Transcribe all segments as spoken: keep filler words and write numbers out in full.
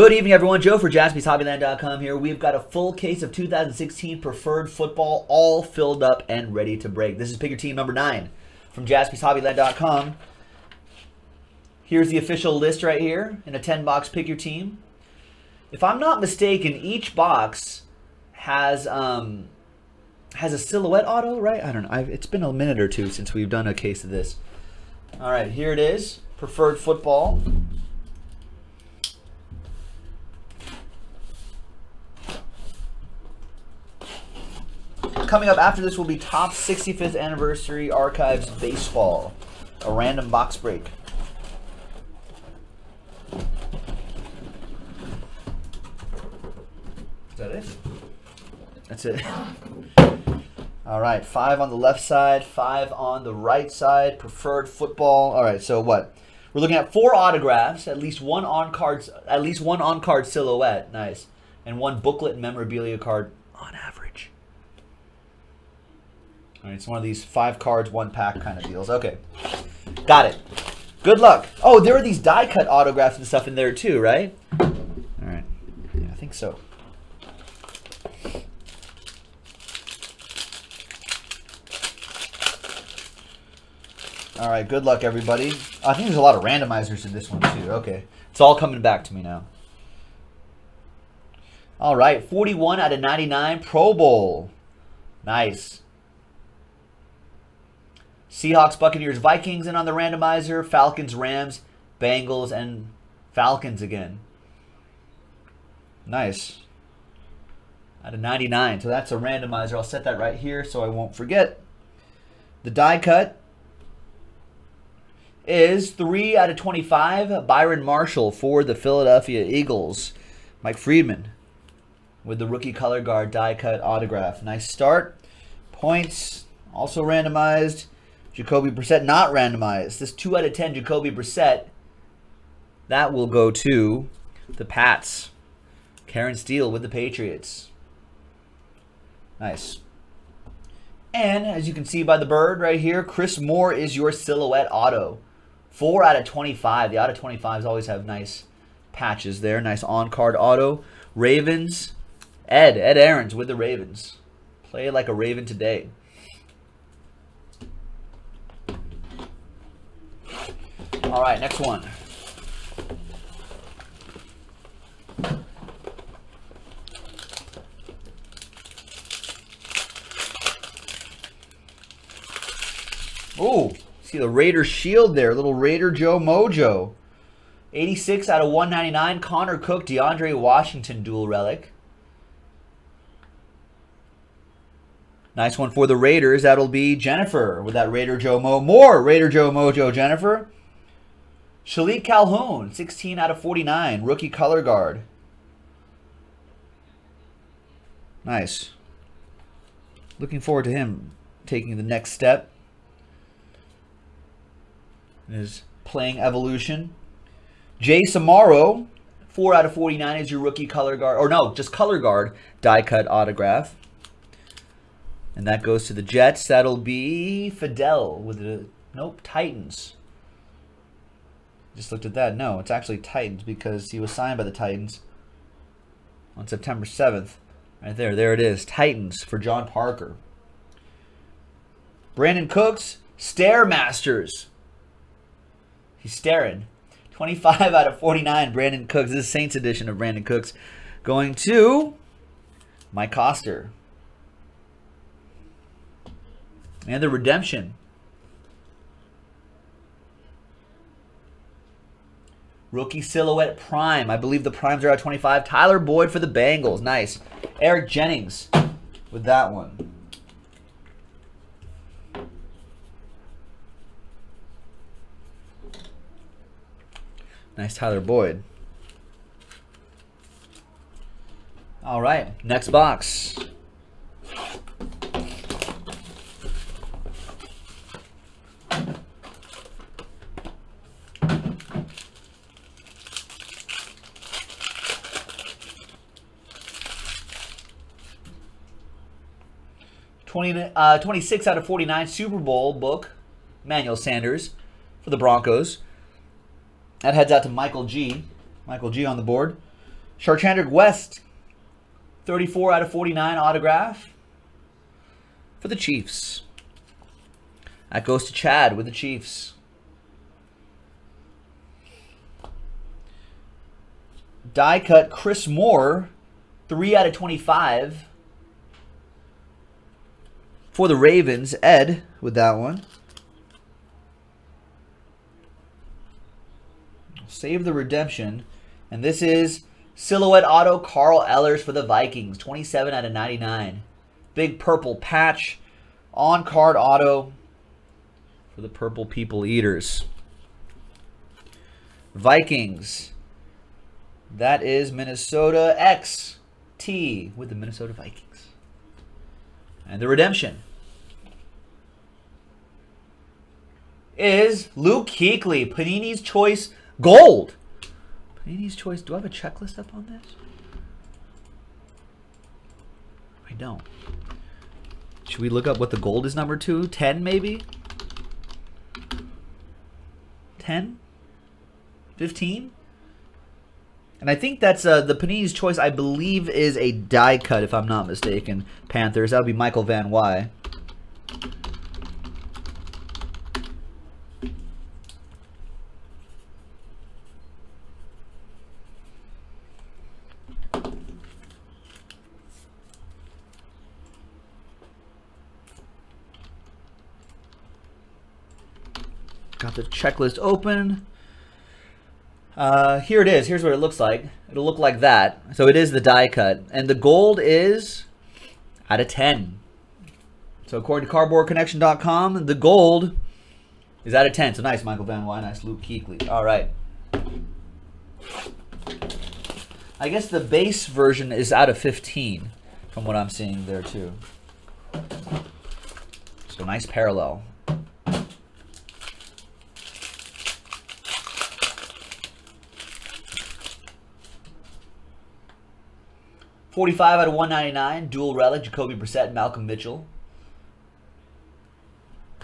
Good evening, everyone. Joe for Jaspys Hobbyland dot com here. We've got a full case of two thousand sixteen Preferred football all filled up and ready to break. This is Pick Your Team number nine from Jaspys Hobbyland dot com. Here's the official list right here in a ten box Pick Your Team. If I'm not mistaken, each box has um, has a silhouette auto, right? I don't know. I've, it's been a minute or two since we've done a case of this. All right, here it is. Preferred football. Coming up after this will be Top sixty-fifth Anniversary Archives Baseball, a random box break. Is that it? That's it. All right, five on the left side, five on the right side, Preferred football. All right, so what? We're looking at four autographs, at least one on cards, at least one on card silhouette, nice, and one booklet memorabilia card on average. All right, it's one of these five cards, one pack kind of deals. Okay, got it. Good luck. Oh, there are these die-cut autographs and stuff in there too, right? All right, yeah, I think so. All right, good luck, everybody. I think there's a lot of randomizers in this one too. Okay, it's all coming back to me now. All right, forty-one out of ninety-nine Pro Bowl. Nice. Seahawks, Buccaneers, Vikings, and on the randomizer, Falcons, Rams, Bengals, and Falcons again. Nice. out of ninety-nine. So that's a randomizer. I'll set that right here so I won't forget. The die cut is three out of twenty-five. Byron Marshall for the Philadelphia Eagles. Mike Friedman with the rookie color guard die cut autograph. Nice start. Points also randomized. Jacoby Brissett not randomized. This two out of ten Jacoby Brissett, that will go to the Pats. Karen Steele with the Patriots. Nice. And as you can see by the bird right here, Chris Moore is your silhouette auto. four out of twenty-five. The out of twenty-fives always have nice patches there. Nice on-card auto. Ravens. Ed. Ed Ahrens with the Ravens. Play like a Raven today. All right, next one. Oh, see the Raider shield there. Little Raider Joe Mojo. eighty-six out of one ninety-nine. Connor Cook, DeAndre Washington dual relic. Nice one for the Raiders. That'll be Jennifer with that Raider Joe Mo. More Raider Joe Mojo, Jennifer. Shalik Calhoun, sixteen out of forty-nine, rookie color guard. Nice. Looking forward to him taking the next step in his playing evolution. Jay Samaro, four out of forty-nine is your rookie color guard, or no, just color guard die cut autograph. And that goes to the Jets. That'll be Fidel with the, nope, Titans. Just looked at that. No, it's actually Titans because he was signed by the Titans on September seventh. Right there. There it is. Titans for John Parker. Brandon Cooks, Stairmasters. He's staring. twenty-five out of forty-nine, Brandon Cooks. This is Saints edition of Brandon Cooks. Going to Mike Coster. And the redemption. Rookie silhouette prime. I believe the primes are out of twenty-five. Tyler Boyd for the Bengals. Nice. Eric Jennings with that one. Nice Tyler Boyd. All right. Next box. twenty-six out of forty-nine Super Bowl book, Manuel Sanders for the Broncos. That heads out to Michael G. Michael G on the board. Charchandrick West, thirty-four out of forty-nine autograph for the Chiefs. That goes to Chad with the Chiefs. Die cut Chris Moore, three out of twenty-five for the Ravens. Ed with that one. Save the redemption. And this is silhouette auto Carl Ehlers for the Vikings, twenty-seven out of ninety-nine. Big purple patch on card auto for the Purple People Eaters. Vikings. That is Minnesota X T with the Minnesota Vikings. And the redemption is Luke Kuechly, Panini's Choice Gold. Panini's Choice. Do I have a checklist up on this? I don't. Should we look up what the gold is number two? ten maybe? ten? fifteen? And I think that's uh, the Panini's Choice, I believe, is a die cut, if I'm not mistaken. Panthers. That would be Michael Van Wy. Got the checklist open. Uh, here it is. Here's what it looks like. It'll look like that. So it is the die cut. And the gold is out of ten. So according to cardboard connection dot com, the gold is out of ten. So nice, Michael Van Wy. Nice, Luke Kuechly. All right. I guess the base version is out of fifteen from what I'm seeing there too. So nice parallel. forty-five out of one ninety-nine, dual relic, Jacoby Brissett and Malcolm Mitchell.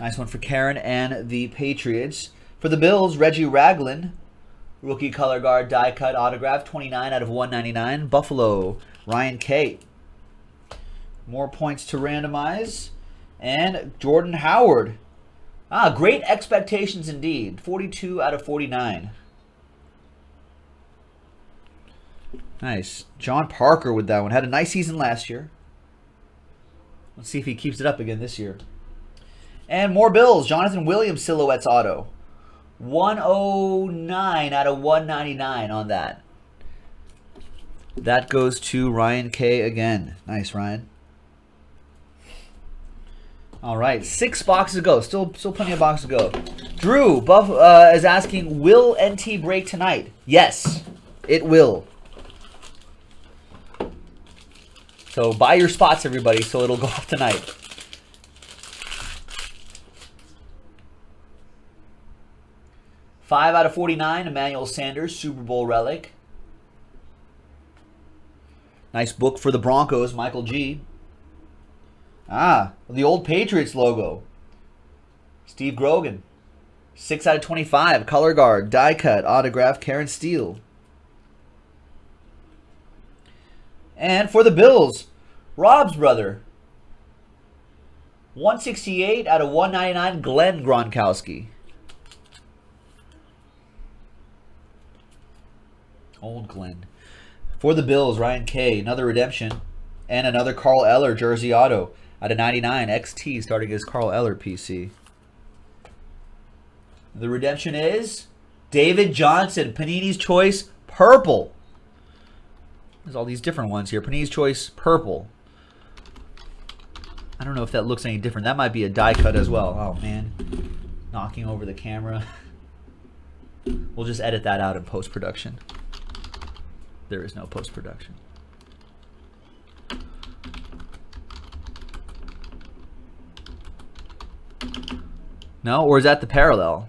Nice one for Karen and the Patriots. For the Bills, Reggie Ragland, rookie color guard die cut autograph, twenty-nine out of one ninety-nine. Buffalo, Ryan K. More points to randomize. And Jordan Howard. Ah, great expectations indeed. forty-two out of forty-nine. Nice. John Parker with that one. Had a nice season last year. Let's see if he keeps it up again this year. And more Bills. Jonathan Williams silhouettes auto. one oh nine out of one ninety-nine on that. That goes to Ryan K again. Nice, Ryan. All right. Six boxes to go. Still, still plenty of boxes to go. Drew Buff uh, is asking, will N T break tonight? Yes, it will. So buy your spots, everybody, so it'll go off tonight. five out of forty-nine, Emmanuel Sanders, Super Bowl relic. Nice book for the Broncos, Michael G. Ah, the old Patriots logo. Steve Grogan, six out of twenty-five, color guard, die cut, autograph, Karen Steele. And for the Bills, Rob's brother, one sixty-eight out of one ninety-nine, Glenn Gronkowski. Old Glenn. For the Bills, Ryan K, another redemption. And another Carl Eller jersey auto out of ninety-nine. X T starting his Carl Eller P C. The redemption is David Johnson, Panini's Choice Purple. There's all these different ones here. Panini's Choice Purple. I don't know if that looks any different. That might be a die cut as well. Oh, man. Knocking over the camera. We'll just edit that out in post-production. There is no post-production. No? Or is that the parallel?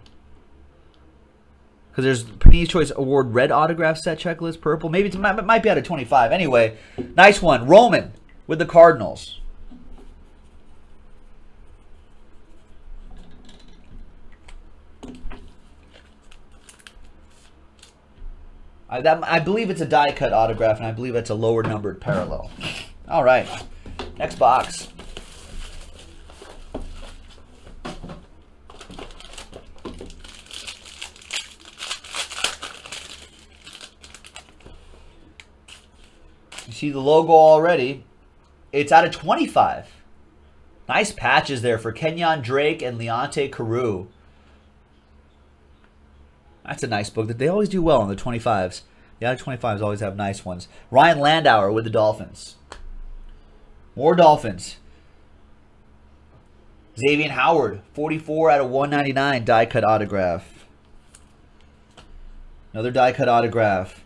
Because there's Panini's Choice Award Red Autograph Set Checklist, Purple. Maybe it's, it might be out of twenty-five. Anyway, nice one. Roman with the Cardinals. I I, that, I believe it's a die cut autograph, and I believe that's a lower numbered parallel. All right, next box. You see the logo already. It's out of twenty-five. Nice patches there for Kenyon Drake and Leonte Carew. That's a nice book. That they always do well on the twenty-fives. The out of twenty-fives always have nice ones. Ryan Landauer with the Dolphins. More Dolphins. Xavier Howard, forty-four out of one ninety-nine, die cut autograph. Another die cut autograph.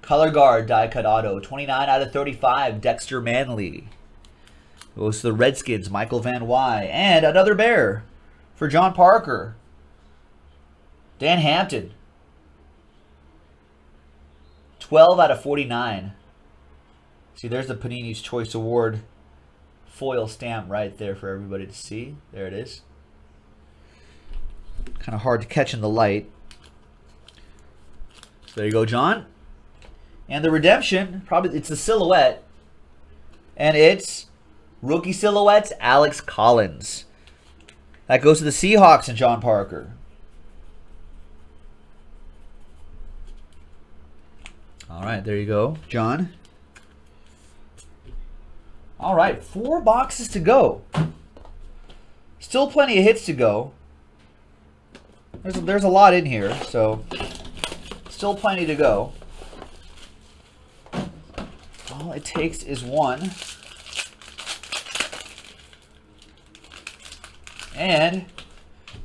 Color guard die cut auto, twenty-nine out of thirty-five, Dexter Manley. Goes to the Redskins, Michael Van Wy. And another bear for John Parker. Dan Hampton, twelve out of forty-nine. See, there's the Panini's Choice Award foil stamp right there for everybody to see. There it is. Kind of hard to catch in the light. So there you go, John. And the redemption, probably it's the silhouette, and it's rookie silhouettes, Alex Collins. That goes to the Seahawks and John Parker. All right, there you go, John. All right, four boxes to go. Still plenty of hits to go. There's a, there's a lot in here, so still plenty to go. All it takes is one. And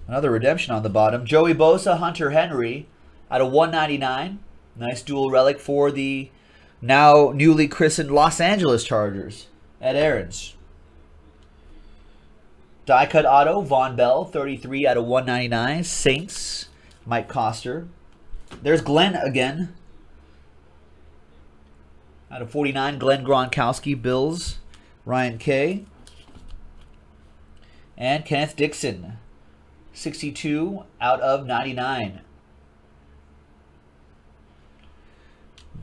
another redemption on the bottom. Joey Bosa, Hunter Henry out of one ninety-nine. Nice dual relic for the now newly christened Los Angeles Chargers, Ed Ahrens. Die cut auto, Von Bell, thirty-three out of one ninety-nine. Saints, Mike Koster. There's Glenn again. Out of forty-nine, Glenn Gronkowski, Bills, Ryan Kay. And Kenneth Dixon, sixty-two out of ninety-nine.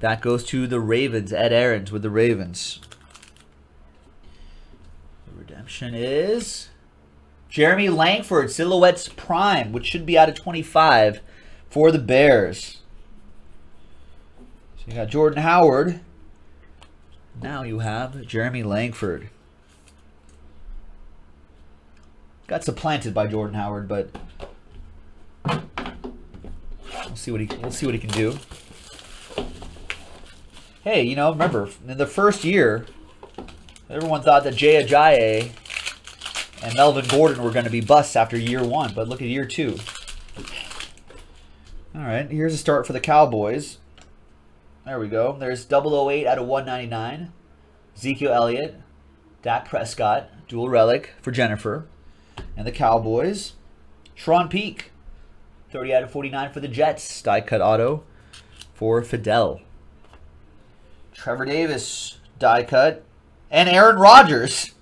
That goes to the Ravens, Ed Ahrens with the Ravens. The redemption is Jeremy Langford, Silhouettes Prime, which should be out of twenty-five for the Bears. So you got Jordan Howard. Now you have Jeremy Langford. Got supplanted by Jordan Howard, but we'll see what he we'll see what he can do. Hey, you know, remember in the first year, everyone thought that Jay Ajayi and Melvin Gordon were going to be busts after year one, but look at year two. All right, here's a start for the Cowboys. There we go. There's double oh eight out of one ninety-nine. Ezekiel Elliott, Dak Prescott, dual relic for Jennifer. And the Cowboys. Sharon Peake, thirty out of forty-nine for the Jets. Die cut auto for Fidel. Trevor Davis, die cut. And Aaron Rodgers.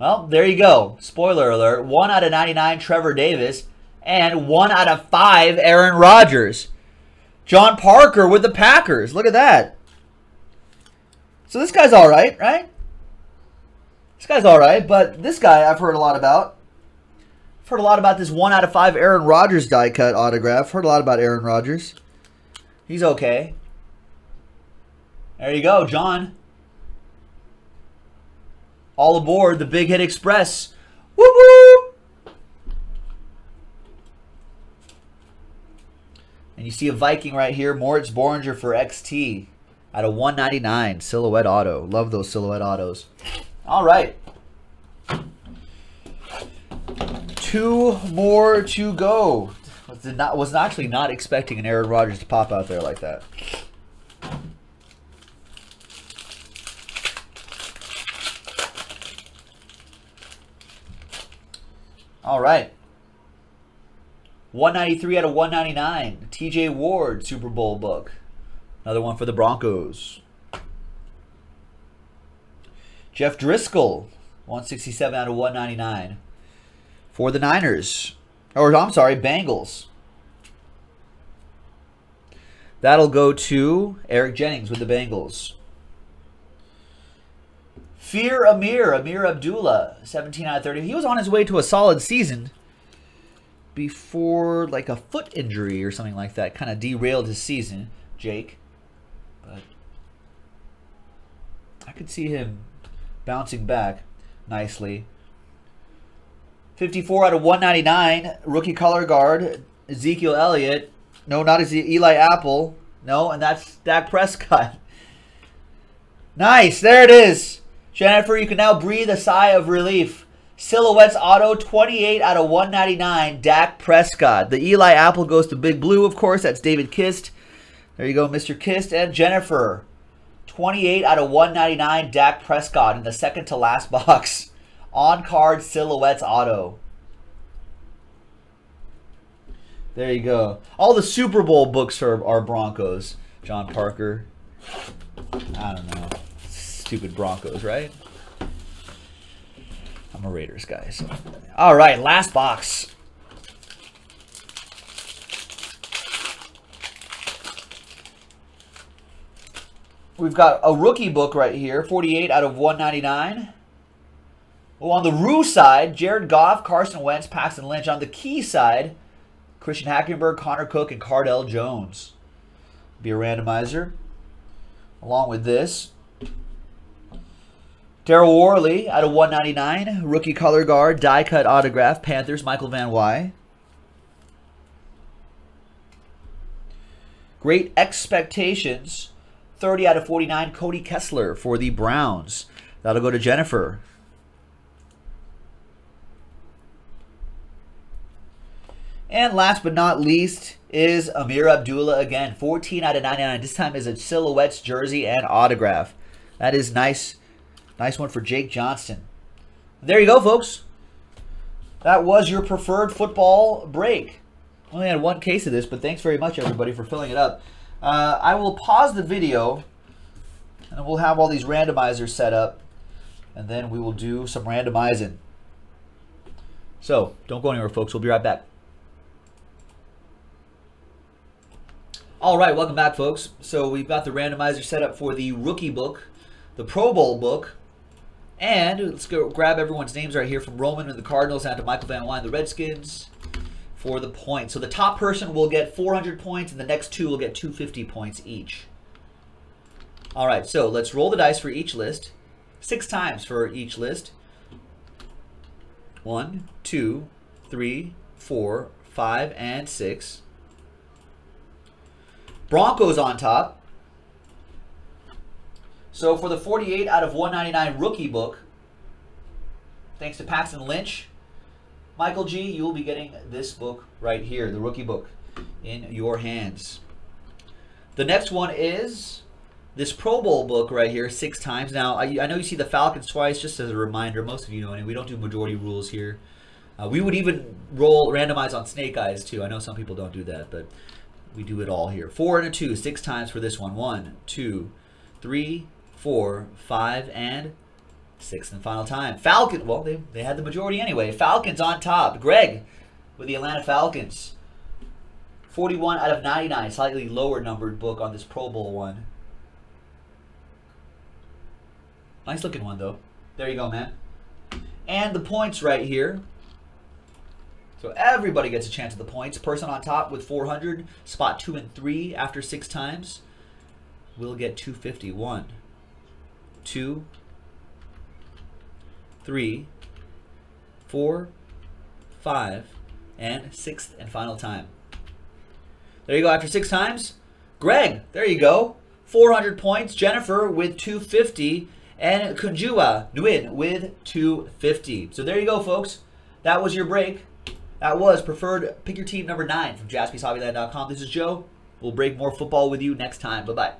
Well, there you go. Spoiler alert. one out of ninety-nine, Trevor Davis. And one out of five, Aaron Rodgers. John Parker with the Packers. Look at that. So this guy's all right, right? This guy's all right, but this guy I've heard a lot about. I've heard a lot about this one out of five Aaron Rodgers die cut autograph. Heard a lot about Aaron Rodgers. He's okay. There you go, John. All aboard the Big Hit Express. Woo woo! And you see a Viking right here, Moritz Borringer for X T out of one ninety-nine, silhouette auto. Love those silhouette autos. All right. Two more to go. Was not was actually not expecting an Aaron Rodgers to pop out there like that. All right. one ninety-three out of one ninety-nine. T J Ward, Super Bowl book. Another one for the Broncos. Jeff Driscoll, one sixty-seven out of one ninety-nine. For the Niners. Or, I'm sorry, Bengals. That'll go to Eric Jennings with the Bengals. Fear Amir, Amir Abdullah, seventeen out of thirty. He was on his way to a solid season before like a foot injury or something like that. Kind of derailed his season, Jake. But I could see him bouncing back nicely. fifty-four out of one ninety-nine, rookie color guard, Ezekiel Elliott. No, not Ezekiel, Eli Apple. No, and that's Dak Prescott. Nice, there it is. Jennifer, you can now breathe a sigh of relief. Silhouettes auto, twenty-eight out of one ninety-nine, Dak Prescott. The Eli Apple goes to Big Blue, of course. That's David Kist. There you go, Mister Kist and Jennifer. twenty-eight out of one ninety-nine, Dak Prescott in the second to last box. On-card silhouettes auto. There you go. All the Super Bowl books are, are Broncos. John Parker. I don't know. Stupid Broncos, right? I'm a Raiders guy. So. All right, last box. We've got a rookie book right here. forty-eight out of one ninety-nine. Oh, on the Rue side, Jared Goff, Carson Wentz, Paxton Lynch. On the Key side, Christian Hackenberg, Connor Cook, and Cardell Jones. Be a randomizer. Along with this, Darryl Worley out of one ninety-nine, rookie color guard, die cut autograph, Panthers, Michael Van Wy. Great Expectations, thirty out of forty-nine, Cody Kessler for the Browns. That'll go to Jennifer. And last but not least is Amir Abdullah again. fourteen out of ninety-nine. This time is a silhouettes jersey and autograph. That is nice. Nice one for Jake Johnston. There you go, folks. That was your preferred football break. Only had one case of this, but thanks very much, everybody, for filling it up. Uh, I will pause the video, and we'll have all these randomizers set up, and then we will do some randomizing. So don't go anywhere, folks. We'll be right back. All right, welcome back, folks. So we've got the randomizer set up for the rookie book, the Pro Bowl book, and let's go grab everyone's names right here from Roman and the Cardinals down to Michael Van Wy and the Redskins for the points. So the top person will get four hundred points, and the next two will get two hundred fifty points each. All right, so let's roll the dice for each list, six times for each list. One, two, three, four, five, and six. Broncos on top. So for the forty-eight out of one ninety-nine rookie book, thanks to Paxton Lynch, Michael G, you will be getting this book right here, the rookie book, in your hands. The next one is this Pro Bowl book right here, six times. Now, I, I know you see the Falcons twice, just as a reminder. Most of you know, and we don't do majority rules here. Uh, we would even roll randomize on Snake Eyes, too. I know some people don't do that, but we do it all here. Four and a two, six times for this one. One, two, three, four, five, and six. And final time. Falcon, well, they, they had the majority anyway. Falcons on top. Greg with the Atlanta Falcons. forty-one out of ninety-nine, slightly lower numbered book on this Pro Bowl one. Nice looking one, though. There you go, man. And the points right here. So everybody gets a chance at the points. Person on top with four hundred, spot two and three after six times, we'll get two hundred fifty. One, two, three, four, five, and sixth and final time. There you go. After six times, Greg, there you go. four hundred points. Jennifer with two hundred fifty. And Kunjua Nguyen with two hundred fifty. So there you go, folks. That was your break. That was Preferred Pick Your Team number nine from Jaspys Hobbyland dot com. This is Joe. We'll break more football with you next time. Bye-bye.